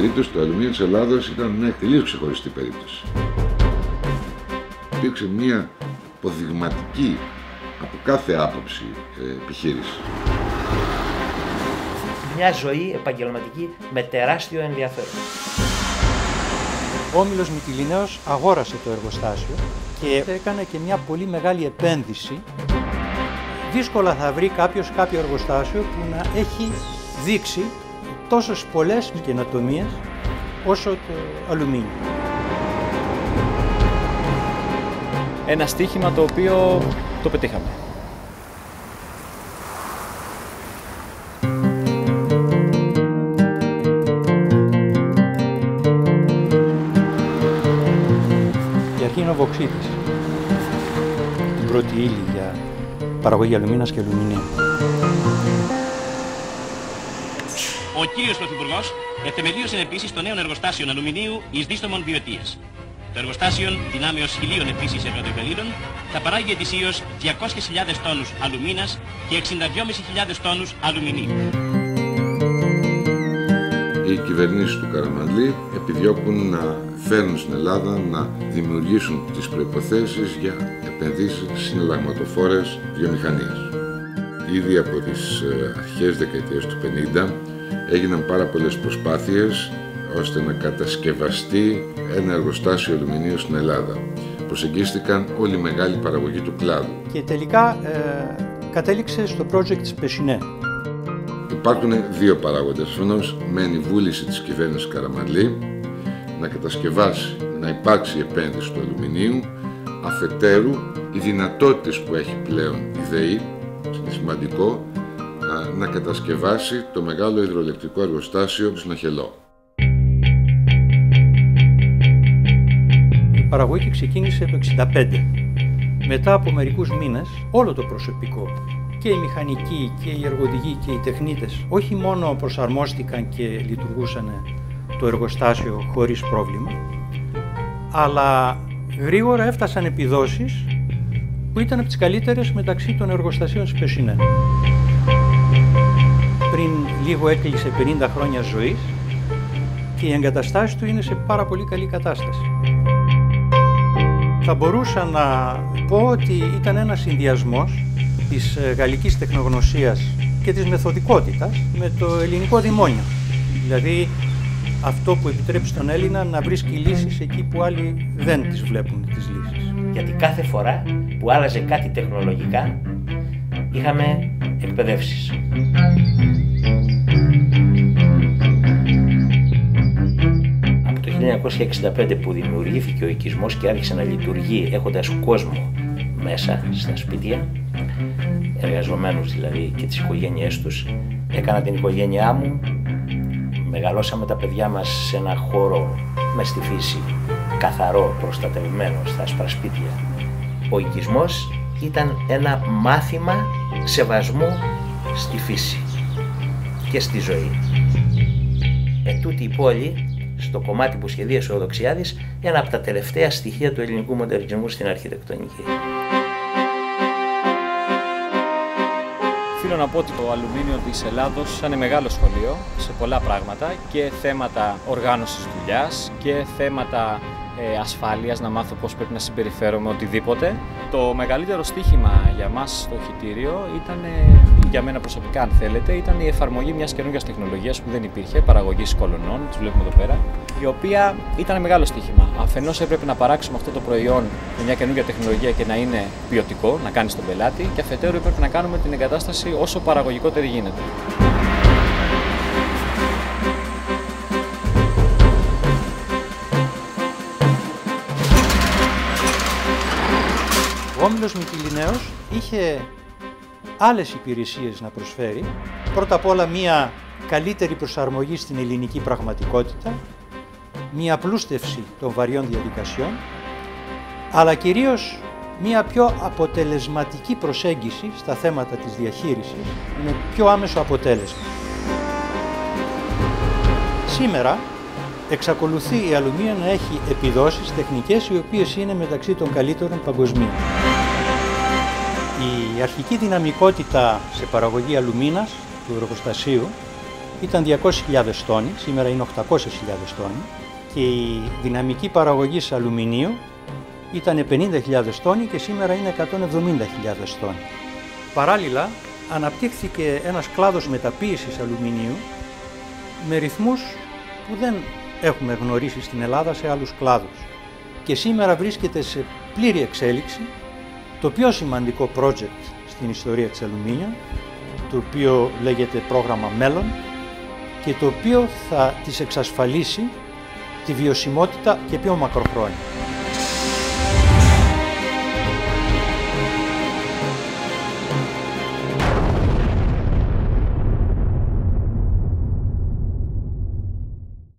περίπτωση του αλουμίνιου της Ελλάδος ήταν μια τελείως ξεχωριστή περίπτωση. Υπήρξε μια υποδειγματική από κάθε άποψη επιχείρηση. Μια ζωή επαγγελματική με τεράστιο ενδιαφέρον. Ο Όμιλος Μυτιληναίος αγόρασε το εργοστάσιο και έκανε και μια πολύ μεγάλη επένδυση. Δύσκολα θα βρει κάποιος κάποιο εργοστάσιο που να έχει δείξει τόσες πολλές καινοτομίες όσο το αλουμίνιο. Ένα στοίχημα το οποίο το πετύχαμε. Η αρχή είναι ο Δοξιάδης. Την πρώτη ύλη για παραγωγή αλουμίνας και αλουμινίου. Ο κύριος Πρωθυπουργός εθεμελίωσε επίσης το νέο εργοστάσιο αλουμινίου εις Δίστομον Βοιωτίας. Το εργοστάσιο, δυνάμεως 1.000 επίσης εργατοϊπαιδίδων, θα παράγει ετησίως 200.000 τόνους αλουμίνας και 62.500 τόνους αλουμινίου. Οι κυβερνήσεις του Καραμανλή επιδιώκουν να φέρουν στην Ελλάδα να δημιουργήσουν τις προϋποθέσεις για επενδύσεις συναλλαγματοφόρες βιομηχανίες. Ήδη από τις αρχές δεκαετίας του 50 έγιναν πάρα πολλές προσπάθειες ώστε να κατασκευαστεί ένα εργοστάσιο αλουμινίου στην Ελλάδα. Προσεγγίστηκαν όλοι οι μεγάλοι παραγωγοί του κλάδου. Και τελικά κατέληξε στο project της Πεσινέ. Υπάρχουν δύο παράγοντες. Φαινός μένει η βούληση της κυβέρνησης Καραμανλή να κατασκευάσει, να υπάρξει επένδυση του αλουμινίου, αφετέρου οι δυνατότητες που έχει πλέον η ΔΕΗ, είναι σημαντικό, να κατασκευάσει το μεγάλο υδροελεκτρικό εργοστάσιο του Σναχελό. Η παραγωγή ξεκίνησε το 1965. Μετά από μερικούς μήνες, όλο το προσωπικό, και οι μηχανικοί και οι εργοδηγοί και οι τεχνίτες, όχι μόνο προσαρμόστηκαν και λειτουργούσαν το εργοστάσιο χωρίς πρόβλημα, αλλά γρήγορα έφτασαν επιδόσεις που ήταν από τις καλύτερες μεταξύ των εργοστασίων της Πεσινέ. Πριν λίγο έκλεισε 50 χρόνια ζωής και οι εγκαταστάσεις του είναι σε πάρα πολύ καλή κατάσταση. Θα μπορούσα να πω ότι ήταν ένας συνδυασμός της γαλλικής τεχνογνωσίας και της μεθοδικότητας με το ελληνικό δημόνιο. Δηλαδή αυτό που επιτρέπει στον Έλληνα να βρίσκει λύσεις εκεί που άλλοι δεν τις βλέπουν τις λύσεις. Γιατί κάθε φορά που άλλαζε κάτι τεχνολογικά είχαμε εκπαιδεύσεις. Από το 1965 που δημιουργήθηκε ο οικισμός και άρχισε να λειτουργεί έχοντας κόσμο μέσα στα σπίτια, εργαζομένους δηλαδή και τις οικογένειές τους, έκανα την οικογένειά μου, μεγαλώσαμε τα παιδιά μας σε ένα χώρο μες στη φύση, καθαρό, προστατευμένο, στα άσπρα σπίτια. Ο οικισμός ήταν ένα μάθημα σεβασμού στη φύση και στη ζωή. Τούτη η πόλη, στο κομμάτι που σχεδίασε ο Δοξιάδης, ένα από τα τελευταία στοιχεία του ελληνικού μοντερνισμού στην αρχιτεκτονική. Θέλω να πω ότι το αλουμίνιο της Ελλάδος ήταν μεγάλο σχολείο σε πολλά πράγματα και θέματα οργάνωσης δουλειάς και θέματα ασφάλειας, να μάθω πώς πρέπει να συμπεριφέρομαι, οτιδήποτε. Το μεγαλύτερο στοίχημα για μας στο οχητήριο ήταν, για μένα προσωπικά αν θέλετε, ήταν η εφαρμογή μιας καινούργιας τεχνολογίας που δεν υπήρχε, παραγωγής κολωνών, τους βλέπουμε εδώ πέρα, η οποία ήταν μεγάλο στοίχημα. Αφενός έπρεπε να παράξουμε αυτό το προϊόν με μια καινούργια τεχνολογία και να είναι ποιοτικό, να κάνει στον πελάτη, και αφετέρου έπρεπε να κάνουμε την εγκατάσταση όσο παραγωγικότερη γίνεται. Ο Όμιλος Μυτιληναίος είχε άλλες υπηρεσίες να προσφέρει. Πρώτα απ' όλα μια καλύτερη προσαρμογή στην ελληνική πραγματικότητα, μια απλούστευση των βαριών διαδικασιών, αλλά κυρίως μια πιο αποτελεσματική προσέγγιση στα θέματα της διαχείρισης με πιο άμεσο αποτέλεσμα. Σήμερα εξακολουθεί η αλουμίνια να έχει επιδόσεις τεχνικές οι οποίες είναι μεταξύ των καλύτερων παγκοσμίων. Η αρχική δυναμικότητα σε παραγωγή αλουμίνας του εργοστασίου ήταν 200.000 τόνοι, σήμερα είναι 800.000 τόνοι και η δυναμική παραγωγής αλουμινίου ήταν 50.000 τόνοι και σήμερα είναι 170.000 τόνοι. Παράλληλα, αναπτύχθηκε ένας κλάδος μεταποίησης αλουμινίου με ρυθμούς που δεν έχουμε γνωρίσει στην Ελλάδα σε άλλους κλάδους και σήμερα βρίσκεται σε πλήρη εξέλιξη το πιο σημαντικό project στην ιστορία της αλουμίνιου, το οποίο λέγεται Πρόγραμμα Μέλλον και το οποίο θα της εξασφαλίσει τη βιωσιμότητα και πιο μακροχρόνια.